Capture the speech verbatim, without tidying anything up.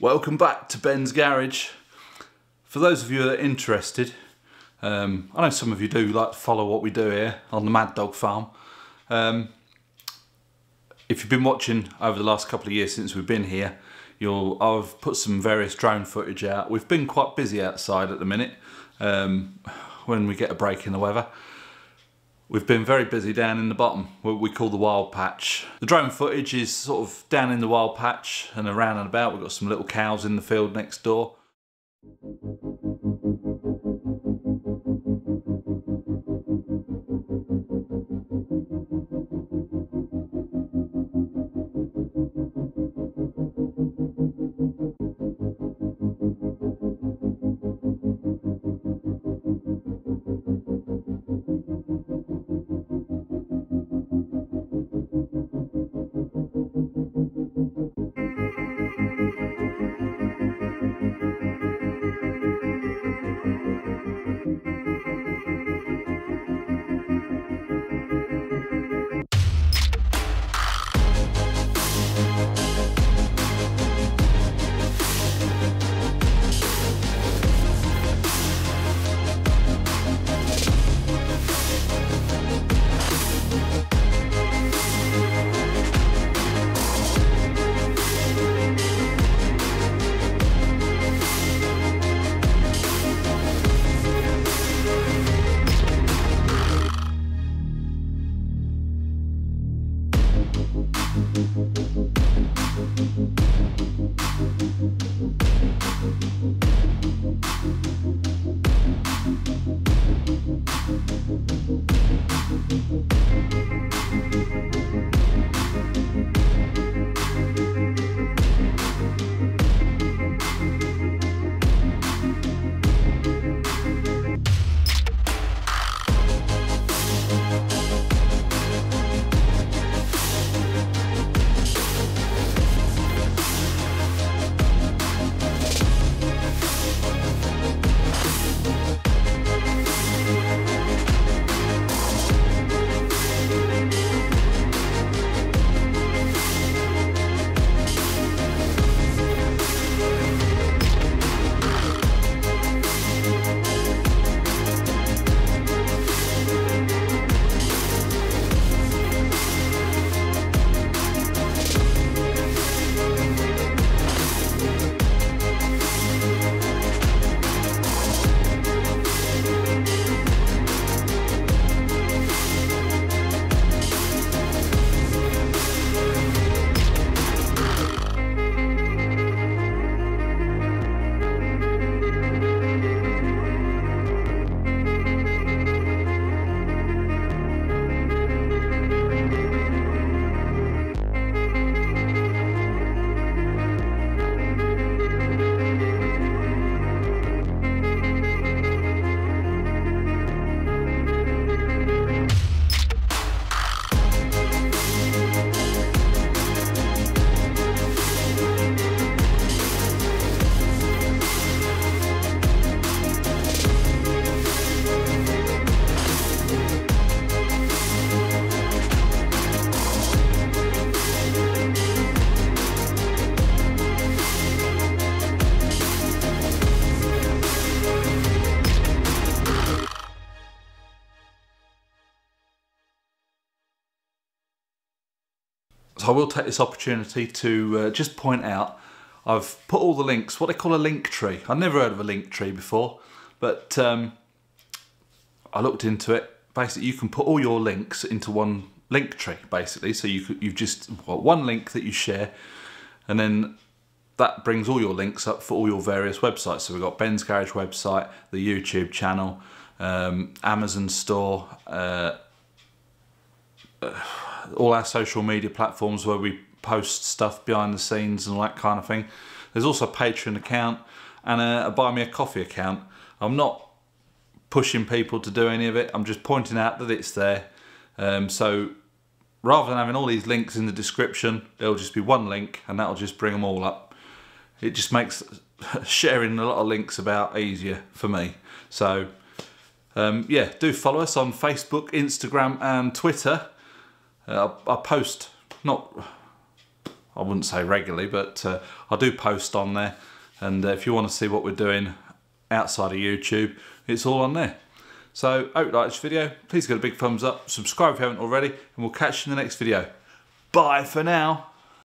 Welcome back to Ben's Garage. For those of you that are interested, um, I know some of you do like to follow what we do here on the Mad Dog Farm. Um, if you've been watching over the last couple of years since we've been here, you'll I've put some various drone footage out. We've been quite busy outside at the minute um, when we get a break in the weather. We've been very busy down in the bottom, what we call the wild patch. The drone footage is sort of down in the wild patch and around and about. We've got some little cows in the field next door. I will take this opportunity to uh, just point out I've put all the links, what they call a link tree. I've never heard of a link tree before, but um, I looked into it. Basically, you can put all your links into one link tree, basically. So you you've just got one link that you share, and then that brings all your links up for all your various websites. So we've got Ben's Garage website, the YouTube channel, um, Amazon store, uh, uh, all our social media platforms where we post stuff behind the scenes and all that kind of thing. There's also a Patreon account and a, a Buy Me a Coffee account. I'm not pushing people to do any of it. I'm just pointing out that it's there. Um, so rather than having all these links in the description, there'll just be one link and that'll just bring them all up. It just makes sharing a lot of links about easier for me. So um, yeah, do follow us on Facebook, Instagram and Twitter. Uh, I post, not, I wouldn't say regularly, but uh, I do post on there, and uh, if you want to see what we're doing outside of YouTube, it's all on there. So I hope you like this video. Please give it a big thumbs up, subscribe if you haven't already, and we'll catch you in the next video. Bye for now.